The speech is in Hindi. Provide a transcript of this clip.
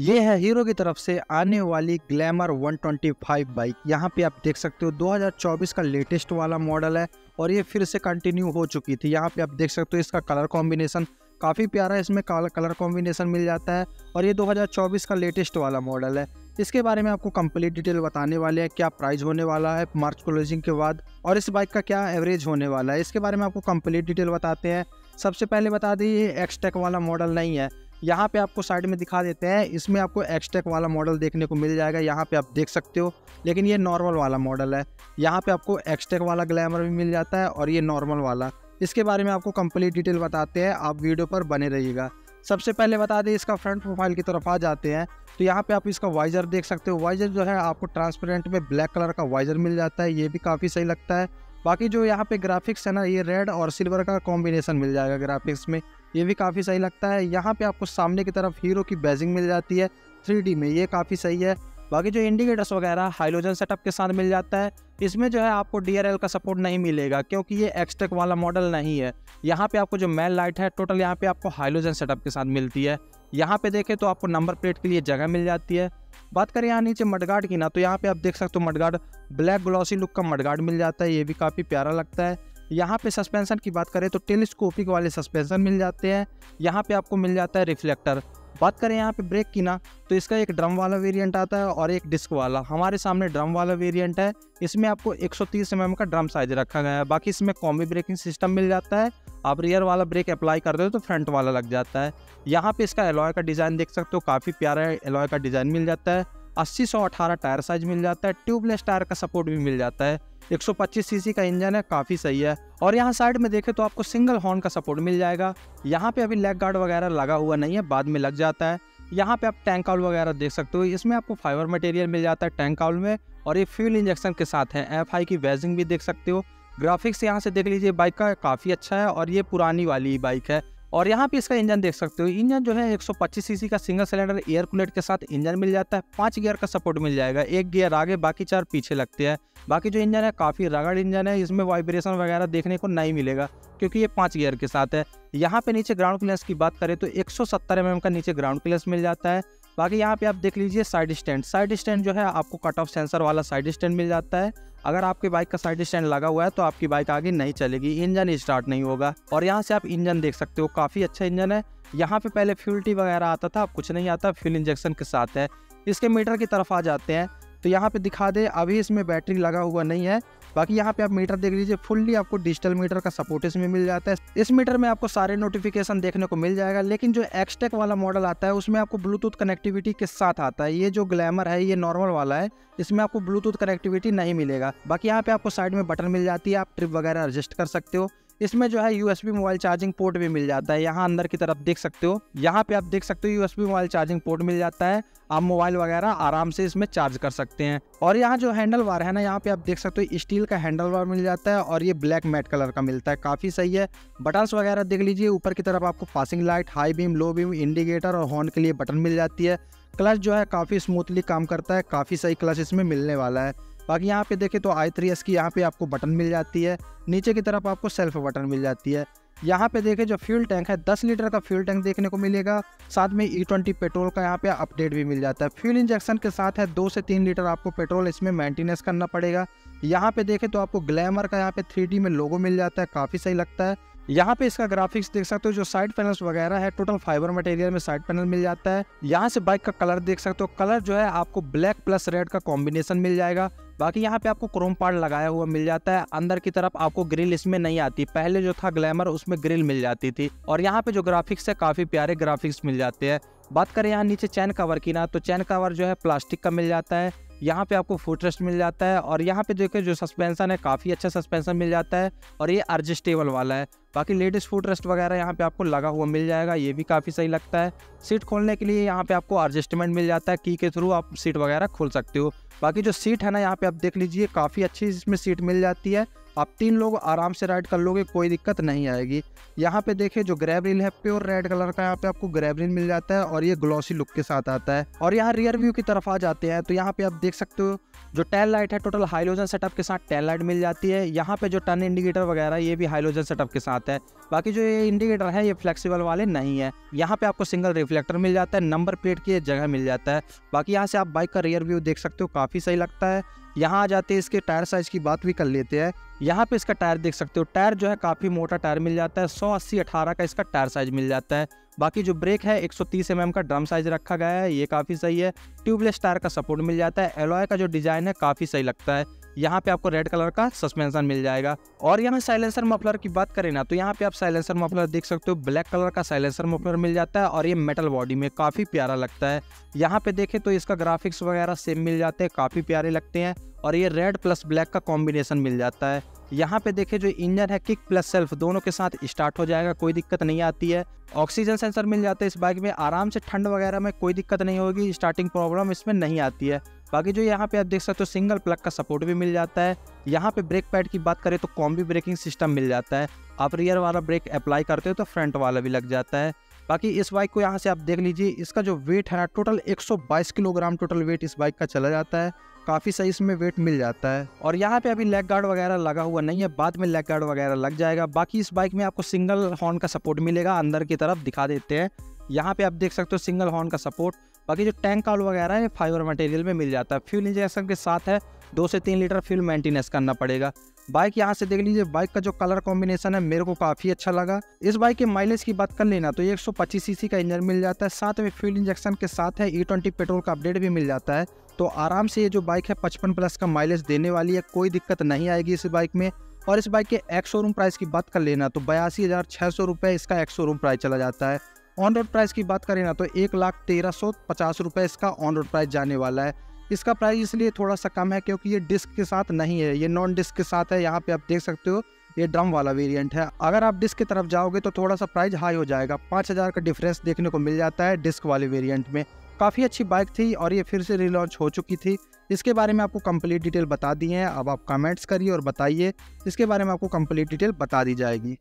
ये है हीरो की तरफ से आने वाली ग्लैमर 125 बाइक। यहाँ पे आप देख सकते हो 2024 का लेटेस्ट वाला मॉडल है और ये फिर से कंटिन्यू हो चुकी थी। यहाँ पे आप देख सकते हो इसका कलर कॉम्बिनेशन काफ़ी प्यारा है, इसमें काला कलर कॉम्बिनेशन मिल जाता है और ये 2024 का लेटेस्ट वाला मॉडल है। इसके बारे में आपको कंप्लीट डिटेल बताने वाले हैं, क्या प्राइस होने वाला है मार्च क्लोजिंग के बाद और इस बाइक का क्या एवरेज होने वाला है, इसके बारे में आपको कंप्लीट डिटेल बताते हैं। सबसे पहले बता दें ये एक्सटेक वाला मॉडल नहीं है। यहाँ पे आपको साइड में दिखा देते हैं, इसमें आपको एक्सटेक वाला मॉडल देखने को मिल जाएगा, यहाँ पे आप देख सकते हो, लेकिन ये नॉर्मल वाला मॉडल है। यहाँ पे आपको एक्सटेक वाला ग्लैमर भी मिल जाता है और ये नॉर्मल वाला, इसके बारे में आपको कंप्लीट डिटेल बताते हैं, आप वीडियो पर बने रहिएगा। सबसे पहले बता दें इसका फ्रंट प्रोफाइल की तरफ आ जाते हैं तो यहाँ पे आप इसका वाइजर देख सकते हो। वाइजर जो है आपको ट्रांसपेरेंट में ब्लैक कलर का वाइजर मिल जाता है, ये भी काफ़ी सही लगता है। बाकी जो यहाँ पे ग्राफिक्स है ना, ये रेड और सिल्वर का कॉम्बिनेशन मिल जाएगा ग्राफिक्स में, ये भी काफ़ी सही लगता है। यहाँ पे आपको सामने की तरफ हीरो की बैजिंग मिल जाती है 3D में, ये काफ़ी सही है। बाकी जो इंडिकेटर्स वगैरह हाइलोजन सेटअप के साथ मिल जाता है। इसमें जो है आपको DRL का सपोर्ट नहीं मिलेगा क्योंकि ये एक्सटेक वाला मॉडल नहीं है। यहाँ पे आपको जो मेन लाइट है टोटल यहाँ पे आपको हाइलोजन सेटअप के साथ मिलती है। यहाँ पे देखें तो आपको नंबर प्लेट के लिए जगह मिल जाती है। बात करें यहाँ नीचे मडगार्ड की ना, तो यहाँ पे आप देख सकते हो मडगार्ड ब्लैक ग्लॉसी लुक का मडगार्ड मिल जाता है, ये भी काफ़ी प्यारा लगता है। यहाँ पे सस्पेंशन की बात करें तो टेलीस्कोपिक वाले सस्पेंशन मिल जाते हैं। यहाँ पे आपको मिल जाता है रिफ्लेक्टर। बात करें यहाँ पे ब्रेक की ना, तो इसका एक ड्रम वाला वेरिएंट आता है और एक डिस्क वाला। हमारे सामने ड्रम वाला वेरिएंट है, इसमें आपको 130 mm का ड्रम साइज रखा गया है। बाकी इसमें कॉम्बी ब्रेकिंग सिस्टम मिल जाता है, आप रियर वाला ब्रेक अप्लाई कर दो तो फ्रंट वाला लग जाता है। यहाँ पे इसका एलॉय का डिज़ाइन देख सकते हो, काफ़ी प्यारा एलॉय का डिज़ाइन मिल जाता है। 80/118 टायर साइज मिल जाता है, ट्यूबलेस टायर का सपोर्ट भी मिल जाता है। 125 सीसी का इंजन है, काफ़ी सही है। और यहाँ साइड में देखें तो आपको सिंगल हॉर्न का सपोर्ट मिल जाएगा। यहाँ पे अभी लेग गार्ड वगैरह लगा हुआ नहीं है, बाद में लग जाता है। यहाँ पे आप टैंक काउल वगैरह देख सकते हो, इसमें आपको फाइबर मटेरियल मिल जाता है टैंक काउल में और ये फ्यूल इंजेक्शन के साथ है। FI की वेजिंग भी देख सकते हो। ग्राफिक्स यहाँ से देख लीजिए बाइक का, काफ़ी अच्छा है और ये पुरानी वाली बाइक है। और यहाँ पे इसका इंजन देख सकते हो, इंजन जो है 125 सीसी का सिंगल सिलेंडर एयर कूल्ड के साथ इंजन मिल जाता है। 5 गियर का सपोर्ट मिल जाएगा, 1 गियर आगे बाकी 4 पीछे लगते हैं। बाकी जो इंजन है काफ़ी रगड़ इंजन है, इसमें वाइब्रेशन वगैरह देखने को नहीं मिलेगा क्योंकि ये 5 गियर के साथ है। यहाँ पे नीचे ग्राउंड क्लियरेंस की बात करें तो 170 mm का नीचे ग्राउंड क्लियरेंस मिल जाता है। बाकी यहाँ पे आप देख लीजिए साइड स्टैंड, साइड स्टैंड जो है आपको कट ऑफ सेंसर वाला साइड स्टैंड मिल जाता है। अगर आपके बाइक का साइड स्टैंड लगा हुआ है तो आपकी बाइक आगे नहीं चलेगी, इंजन स्टार्ट नहीं होगा। और यहाँ से आप इंजन देख सकते हो, काफ़ी अच्छा इंजन है। यहाँ पे पहले फ्यूल टी वगैरह आता था, अब कुछ नहीं आता, फ्यूल इंजेक्शन के साथ है। इसके मीटर की तरफ आ जाते हैं तो यहाँ पे दिखा दे, अभी इसमें बैटरी लगा हुआ नहीं है। बाकी यहाँ पे आप मीटर देख लीजिए, फुल्ली आपको डिजिटल मीटर का सपोर्ट इसमें मिल जाता है। इस मीटर में आपको सारे नोटिफिकेशन देखने को मिल जाएगा, लेकिन जो एक्सटेक वाला मॉडल आता है उसमें आपको ब्लूटूथ कनेक्टिविटी के साथ आता है। ये जो ग्लैमर है ये नॉर्मल वाला है, इसमें आपको ब्लूटूथ कनेक्टिविटी नहीं मिलेगा। बाकी यहाँ पे आपको साइड में बटन मिल जाती है, आप ट्रिप वगैरह एडजस्ट कर सकते हो। इसमें जो है USB मोबाइल चार्जिंग पोर्ट भी मिल जाता है, यहाँ अंदर की तरफ देख सकते हो। यहाँ पे आप देख सकते हो USB मोबाइल चार्जिंग पोर्ट मिल जाता है, आप मोबाइल वगैरह आराम से इसमें चार्ज कर सकते हैं। और यहाँ जो हैंडल बार है ना, यहाँ पे आप देख सकते हो स्टील का हैंडल बार मिल जाता है और ये ब्लैक मैट कलर का मिलता है, काफ़ी सही है। बटन्स वगैरह देख लीजिए, ऊपर की तरफ आपको passing light, high beam, low beam, indicator और हॉर्न के लिए बटन मिल जाती है। क्लच जो है काफ़ी स्मूथली काम करता है, काफ़ी सही क्लच इसमें मिलने वाला है। बाकी यहाँ पे देखें तो i3s की यहाँ पे आपको बटन मिल जाती है, नीचे की तरफ आपको सेल्फ बटन मिल जाती है। यहाँ पे देखें जो फ्यूल टैंक है 10 लीटर का फ्यूल टैंक देखने को मिलेगा, साथ में E20 पेट्रोल का यहाँ पे अपडेट भी मिल जाता है। फ्यूल इंजेक्शन के साथ है 2 से 3 लीटर आपको पेट्रोल इसमें मेंटेनेंस करना पड़ेगा। यहाँ पे देखें तो आपको ग्लैमर का यहाँ पे 3D में लोगो मिल जाता है, काफ़ी सही लगता है। यहाँ पे इसका ग्राफिक्स देख सकते हो, जो साइड पैनल्स वगैरह है टोटल फाइबर मटेरियल में साइड पैनल मिल जाता है। यहाँ से बाइक का कलर देख सकते हो, कलर जो है आपको ब्लैक प्लस रेड का कॉम्बिनेशन मिल जाएगा। बाकी यहाँ पे आपको क्रोम पार्ट लगाया हुआ मिल जाता है, अंदर की तरफ आपको ग्रिल इसमें नहीं आती, पहले जो था ग्लैमर उसमें ग्रिल मिल जाती थी। और यहाँ पे जो ग्राफिक्स है काफ़ी प्यारे ग्राफिक्स मिल जाते हैं। बात करें यहाँ नीचे चैन कवर की ना, तो चैन कवर जो है प्लास्टिक का मिल जाता है। यहाँ पे आपको फुटरेस्ट मिल जाता है और यहाँ पे देखिए जो सस्पेंशन है काफ़ी अच्छा सस्पेंशन मिल जाता है और ये एडजस्टेबल वाला है। बाकी लेडीज़ फुटरेस्ट वगैरह यहाँ पे आपको लगा हुआ मिल जाएगा, ये भी काफ़ी सही लगता है। सीट खोलने के लिए यहाँ पे आपको एडजस्टमेंट मिल जाता है, की के थ्रू आप सीट वगैरह खोल सकते हो। बाकी जो सीट है ना, यहाँ पे आप देख लीजिए काफ़ी अच्छी इसमें सीट मिल जाती है, आप 3 लोग आराम से राइड कर लोगे, कोई दिक्कत नहीं आएगी। यहाँ पे देखिए जो ग्रैब रील है प्योर रेड कलर का, यहाँ पे आपको ग्रैब रील मिल जाता है और ये ग्लॉसी लुक के साथ आता है। और यहाँ रियर व्यू की तरफ आ जाते हैं तो यहाँ पे आप देख सकते हो जो टेल लाइट है टोटल हाइलोजन सेटअप के साथ टेल लाइट मिल जाती है। यहाँ पे जो टर्न इंडिकेटर वगैरह ये भी हाइलोजन सेटअप के साथ है। बाकी जो ये इंडिकेटर है ये फ्लेक्सिबल वाले नहीं है। यहाँ पे आपको सिंगल रिफ्लेक्टर मिल जाता है, नंबर प्लेट की जगह मिल जाता है। बाकी यहाँ से आप बाइक का रियर व्यू देख सकते हो, काफ़ी सही लगता है। यहाँ आ जाते हैं इसके टायर साइज़ की बात भी कर लेते हैं। यहाँ पे इसका टायर देख सकते हो, टायर जो है काफ़ी मोटा टायर मिल जाता है, 180/18 का इसका टायर साइज मिल जाता है। बाकी जो ब्रेक है 130 mm का ड्रम साइज रखा गया है, ये काफ़ी सही है। ट्यूबलेस टायर का सपोर्ट मिल जाता है। एलॉय का जो डिज़ाइन है काफ़ी सही लगता है। यहाँ पे आपको रेड कलर का सस्पेंशन मिल जाएगा। और यहाँ साइलेंसर मफलर की बात करें ना, तो यहाँ पे आप साइलेंसर मफलर देख सकते हो, ब्लैक कलर का साइलेंसर मफलर मिल जाता है और ये मेटल बॉडी में काफ़ी प्यारा लगता है। यहाँ पे देखें तो इसका ग्राफिक्स वगैरह सेम मिल जाते हैं, काफ़ी प्यारे लगते हैं। और ये रेड प्लस ब्लैक का कॉम्बिनेशन मिल जाता है। यहाँ पे देखें जो इंजन है किक प्लस सेल्फ दोनों के साथ स्टार्ट हो जाएगा, कोई दिक्कत नहीं आती है। ऑक्सीजन सेंसर मिल जाता है इस बाइक में, आराम से ठंड वगैरह में कोई दिक्कत नहीं होगी, स्टार्टिंग प्रॉब्लम इसमें नहीं आती है। बाकी जो यहाँ पे आप देख सकते हो सिंगल प्लग का सपोर्ट भी मिल जाता है। यहाँ पे ब्रेक पैड की बात करें तो कॉम्बी ब्रेकिंग सिस्टम मिल जाता है, आप रियर वाला ब्रेक अप्लाई करते हो तो फ्रंट वाला भी लग जाता है। बाकी इस बाइक को यहाँ से आप देख लीजिए, इसका जो वेट है ना टोटल 122 किलोग्राम टोटल वेट इस बाइक का चला जाता है, काफ़ी सही इसमें वेट मिल जाता है। और यहाँ पे अभी लेग गार्ड वगैरह लगा हुआ नहीं है, बाद में लेग गार्ड वगैरह लग जाएगा। बाकी इस बाइक में आपको सिंगल हॉर्न का सपोर्ट मिलेगा, अंदर की तरफ दिखा देते हैं। यहाँ पे आप देख सकते हो सिंगल हॉर्न का सपोर्ट। बाकी जो टैंक कॉल वगैरह है फाइबर मटेरियल में मिल जाता है। फ्यूल इंजेक्शन के साथ है, 2 से 3 लीटर फ्यूल मेंटेनेंस करना पड़ेगा। बाइक यहाँ से देख लीजिए, बाइक का जो कलर कॉम्बिनेशन है मेरे को काफ़ी अच्छा लगा। इस बाइक के माइलेज की बात कर लेना तो 125 cc का इंजन मिल जाता है, साथ में फ्यूल इंजेक्शन के साथ है E20 पेट्रोल का अपडेट भी मिल जाता है। तो आराम से ये जो बाइक है 55+ का माइलेज देने वाली है, कोई दिक्कत नहीं आएगी इस बाइक में। और इस बाइक के एक्स-शोरूम प्राइस की बात कर लेना तो 82,600 रुपये इसका एक्स-शोरूम प्राइस चला जाता है। ऑन रोड प्राइस की बात करें ना तो 1,13,50 रुपये इसका ऑन रोड प्राइस जाने वाला है। इसका प्राइस इसलिए थोड़ा सा कम है क्योंकि ये डिस्क के साथ नहीं है, ये नॉन डिस्क के साथ है। यहाँ पे आप देख सकते हो ये ड्रम वाला वेरिएंट है, अगर आप डिस्क की तरफ जाओगे तो थोड़ा सा प्राइस हाई हो जाएगा, 5,000 का डिफरेंस देखने को मिल जाता है डिस्क वाले वेरिएंट में। काफ़ी अच्छी बाइक थी और ये फिर से रिलॉन्च हो चुकी थी। इसके बारे में आपको कंप्लीट डिटेल बता दी है, अब आप कमेंट्स करिए और बताइए, इसके बारे में आपको कंप्लीट डिटेल बता दी जाएगी।